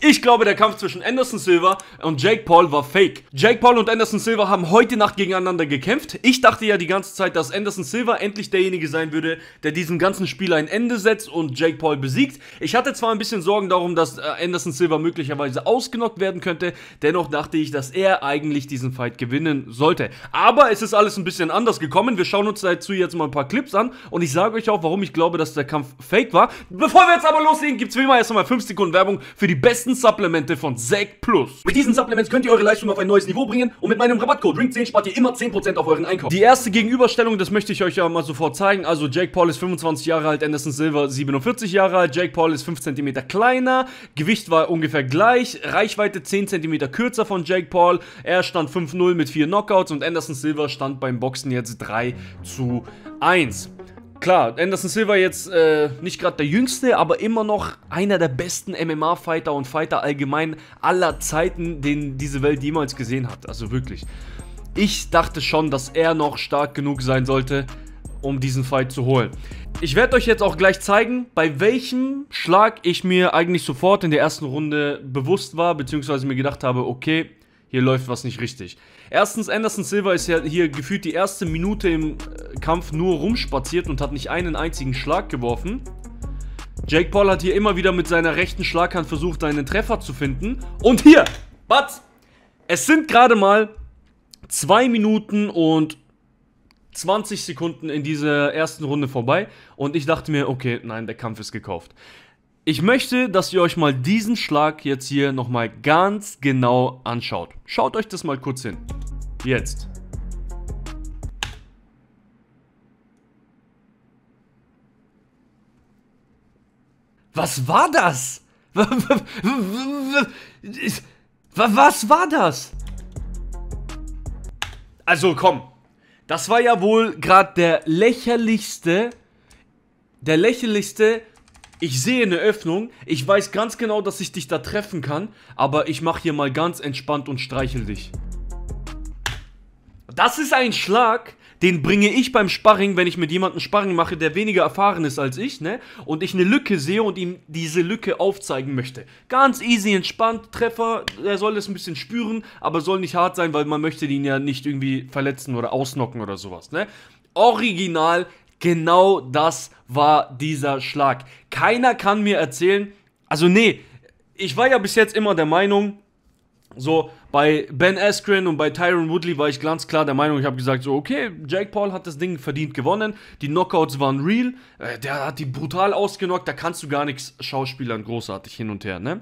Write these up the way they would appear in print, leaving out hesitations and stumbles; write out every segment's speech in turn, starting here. Ich glaube, der Kampf zwischen Anderson Silva und Jake Paul war fake. Jake Paul und Anderson Silva haben heute Nacht gegeneinander gekämpft. Ich dachte ja die ganze Zeit, dass Anderson Silva endlich derjenige sein würde, der diesem ganzen Spiel ein Ende setzt und Jake Paul besiegt. Ich hatte zwar ein bisschen Sorgen darum, dass Anderson Silva möglicherweise ausgenockt werden könnte, dennoch dachte ich, dass er eigentlich diesen Fight gewinnen sollte. Aber es ist alles ein bisschen anders gekommen. Wir schauen uns dazu jetzt mal ein paar Clips an und ich sage euch auch, warum ich glaube, dass der Kampf fake war. Bevor wir jetzt aber loslegen, gibt es wie immer erst einmal 5 Sekunden Werbung für die besten Supplemente von Zack Plus. Mit diesen Supplements könnt ihr eure Leistung auf ein neues Niveau bringen und mit meinem Rabattcode RING10 spart ihr immer 10% auf euren Einkauf. Die erste Gegenüberstellung, das möchte ich euch ja mal sofort zeigen. Also Jake Paul ist 25 Jahre alt, Anderson Silva 47 Jahre alt. Jake Paul ist 5 cm kleiner, Gewicht war ungefähr gleich, Reichweite 10 cm kürzer von Jake Paul. Er stand 5-0 mit 4 Knockouts und Anderson Silva stand beim Boxen jetzt 3-1. Klar, Anderson Silva jetzt nicht gerade der Jüngste, aber immer noch einer der besten MMA-Fighter und Fighter allgemein aller Zeiten, den diese Welt jemals gesehen hat. Also wirklich. Ich dachte schon, dass er noch stark genug sein sollte, um diesen Fight zu holen. Ich werde euch jetzt auch gleich zeigen, bei welchem Schlag ich mir eigentlich sofort in der ersten Runde bewusst war, beziehungsweise mir gedacht habe, okay, hier läuft was nicht richtig. Erstens, Anderson Silva ist ja hier gefühlt die erste Minute im Kampf nur rumspaziert und hat nicht einen einzigen Schlag geworfen. Jake Paul hat hier immer wieder mit seiner rechten Schlaghand versucht, einen Treffer zu finden. Und hier, was? Es sind gerade mal 2 Minuten und 20 Sekunden in dieser ersten Runde vorbei. Und ich dachte mir, okay, nein, der Kampf ist gekauft. Ich möchte, dass ihr euch mal diesen Schlag jetzt hier nochmal ganz genau anschaut. Schaut euch das mal kurz hin. Jetzt. Was war das? Was war das? Also komm, das war ja wohl gerade der lächerlichste... Ich sehe eine Öffnung, ich weiß ganz genau, dass ich dich da treffen kann, aber ich mache hier mal ganz entspannt und streichel dich. Das ist ein Schlag, den bringe ich beim Sparring, wenn ich mit jemandem Sparring mache, der weniger erfahren ist als ich, ne? Und ich eine Lücke sehe und ihm diese Lücke aufzeigen möchte. Ganz easy, entspannt, Treffer, er soll es ein bisschen spüren, aber soll nicht hart sein, weil man möchte ihn ja nicht irgendwie verletzen oder ausnocken oder sowas, ne? Original. Genau das war dieser Schlag. Keiner kann mir erzählen, also nee, ich war ja bis jetzt immer der Meinung, so bei Ben Askren und bei Tyron Woodley war ich ganz klar der Meinung, ich habe gesagt so, okay, Jake Paul hat das Ding verdient gewonnen, die Knockouts waren real, der hat die brutal ausgenockt, da kannst du gar nichts schauspielern, großartig hin und her, ne?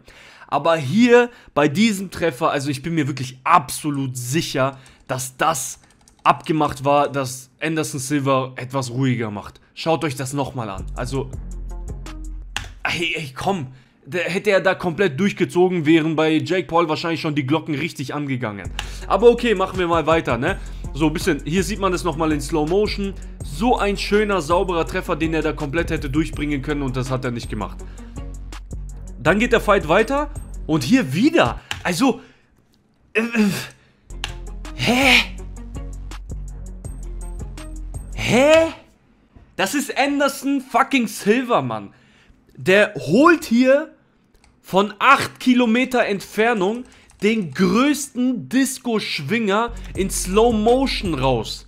Aber hier bei diesem Treffer, also ich bin mir wirklich absolut sicher, dass das abgemacht war, dass Anderson Silva etwas ruhiger macht. Schaut euch das nochmal an. Also, hey, komm. Hätte er da komplett durchgezogen, wären bei Jake Paul wahrscheinlich schon die Glocken richtig angegangen. Aber okay, machen wir mal weiter, ne? So ein bisschen, hier sieht man das nochmal in Slow Motion. So ein schöner, sauberer Treffer, den er da komplett hätte durchbringen können und das hat er nicht gemacht. Dann geht der Fight weiter und hier wieder. Also, hä? Hä? Das ist Anderson fucking Silva, Mann. Der holt hier von 8 Kilometer Entfernung den größten Disco-Schwinger in Slow Motion raus.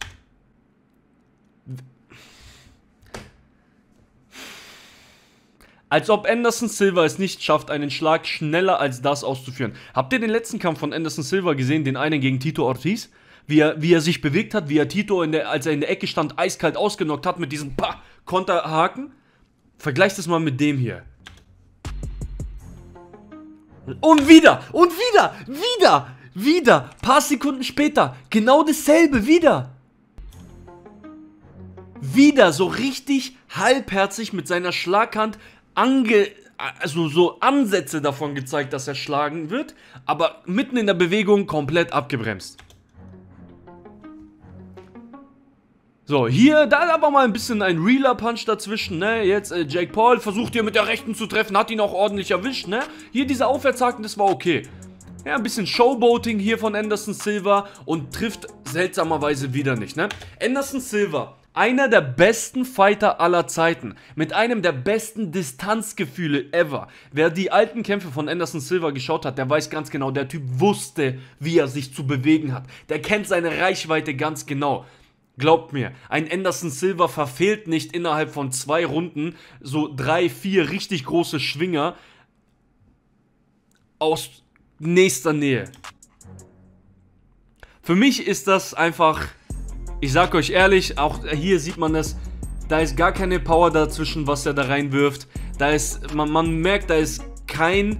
Als ob Anderson Silva es nicht schafft, einen Schlag schneller als das auszuführen. Habt ihr den letzten Kampf von Anderson Silva gesehen, den einen gegen Tito Ortiz? Wie er sich bewegt hat, wie er Tito, als er in der Ecke stand, eiskalt ausgenockt hat mit diesem Konterhaken. Vergleicht das mal mit dem hier. Und wieder. Paar Sekunden später, genau dasselbe, wieder. Wieder so richtig halbherzig mit seiner Schlaghand also so Ansätze davon gezeigt, dass er schlagen wird, aber mitten in der Bewegung komplett abgebremst. So, hier, da aber mal ein bisschen ein realer Punch dazwischen, ne, jetzt Jake Paul versucht hier mit der Rechten zu treffen, hat ihn auch ordentlich erwischt, ne, hier dieser Aufwärtshaken, das war okay. Ja, ein bisschen Showboating hier von Anderson Silva und trifft seltsamerweise wieder nicht, ne. Anderson Silva Einer der besten Fighter aller Zeiten, mit einem der besten Distanzgefühle ever. Wer die alten Kämpfe von Anderson Silva geschaut hat, der weiß ganz genau, der Typ wusste, wie er sich zu bewegen hat. Der kennt seine Reichweite ganz genau. Glaubt mir, ein Anderson Silva verfehlt nicht innerhalb von 2 Runden so 3, 4 richtig große Schwinger aus nächster Nähe. Für mich ist das einfach... Ich sag euch ehrlich, auch hier sieht man das, da ist gar keine Power dazwischen, was er da reinwirft. Da ist, man merkt, da ist keine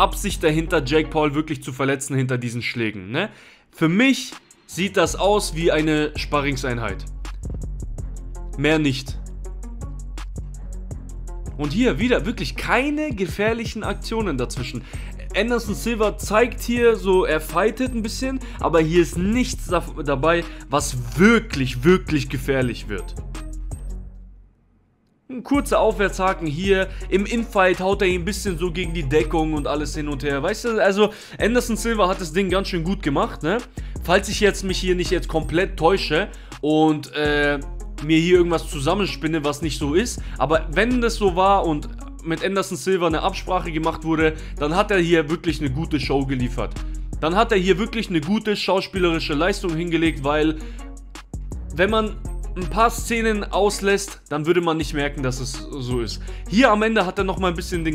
Absicht dahinter, Jake Paul wirklich zu verletzen hinter diesen Schlägen. Ne? Für mich sieht das aus wie eine Sparringseinheit. Mehr nicht. Und hier wieder wirklich keine gefährlichen Aktionen dazwischen. Anderson Silva zeigt hier so, er fightet ein bisschen, aber hier ist nichts dabei, was wirklich, wirklich gefährlich wird. Ein kurzer Aufwärtshaken hier, im Infight haut er ihn ein bisschen so gegen die Deckung und alles hin und her, weißt du, also Anderson Silva hat das Ding ganz schön gut gemacht, ne? Falls ich jetzt mich hier nicht jetzt komplett täusche und mir hier irgendwas zusammenspinne, was nicht so ist, aber wenn das so war und... mit Anderson Silva eine Absprache gemacht wurde, dann hat er hier wirklich eine gute Show geliefert. Dann hat er hier wirklich eine gute schauspielerische Leistung hingelegt, weil wenn man ein paar Szenen auslässt, dann würde man nicht merken, dass es so ist. Hier am Ende hat er nochmal ein bisschen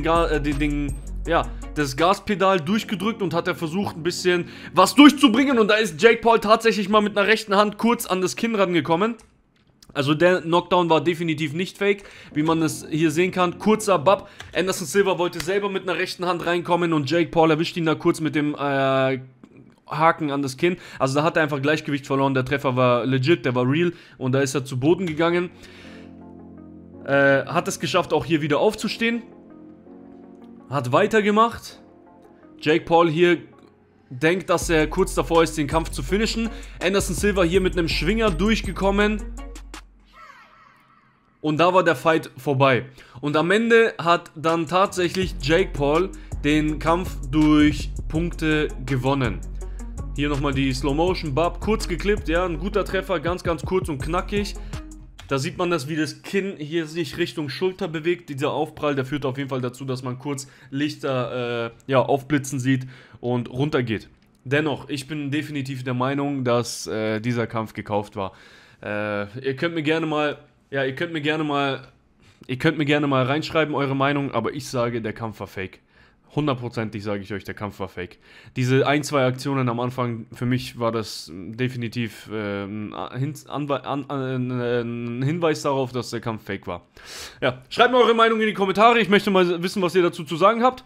das Gaspedal durchgedrückt und hat er versucht, ein bisschen was durchzubringen, und da ist Jake Paul tatsächlich mal mit einer rechten Hand kurz an das Kinn rangekommen. Also der Knockdown war definitiv nicht fake, wie man es hier sehen kann. Kurzer Bab, Anderson Silva wollte selber mit einer rechten Hand reinkommen und Jake Paul erwischt ihn da kurz mit dem Haken an das Kinn. Also da hat er einfach Gleichgewicht verloren, der Treffer war legit, der war real und da ist er zu Boden gegangen. Hat es geschafft, auch hier wieder aufzustehen. Hat weitergemacht. Jake Paul hier... denkt, dass er kurz davor ist, den Kampf zu finishen. Anderson Silva hier mit einem Schwinger durchgekommen. Und da war der Fight vorbei. Und am Ende hat dann tatsächlich Jake Paul den Kampf durch Punkte gewonnen. Hier nochmal die Slow Motion, Bab, kurz geklippt, ja, ein guter Treffer, ganz, ganz kurz und knackig. Da sieht man das, wie das Kinn hier sich Richtung Schulter bewegt. Dieser Aufprall, der führt auf jeden Fall dazu, dass man kurz Lichter aufblitzen sieht und runter geht. Dennoch, ich bin definitiv der Meinung, dass dieser Kampf gekauft war. Ihr könnt mir gerne mal reinschreiben, eure Meinung, aber ich sage, der Kampf war fake. 100%ig sage ich euch, der Kampf war fake. Diese 1-2 Aktionen am Anfang, für mich war das definitiv ein Hinweis darauf, dass der Kampf fake war. Ja, schreibt mir eure Meinung in die Kommentare. Ich möchte mal wissen, was ihr dazu zu sagen habt.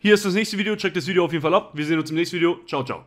Hier ist das nächste Video. Checkt das Video auf jeden Fall ab. Wir sehen uns im nächsten Video. Ciao, ciao.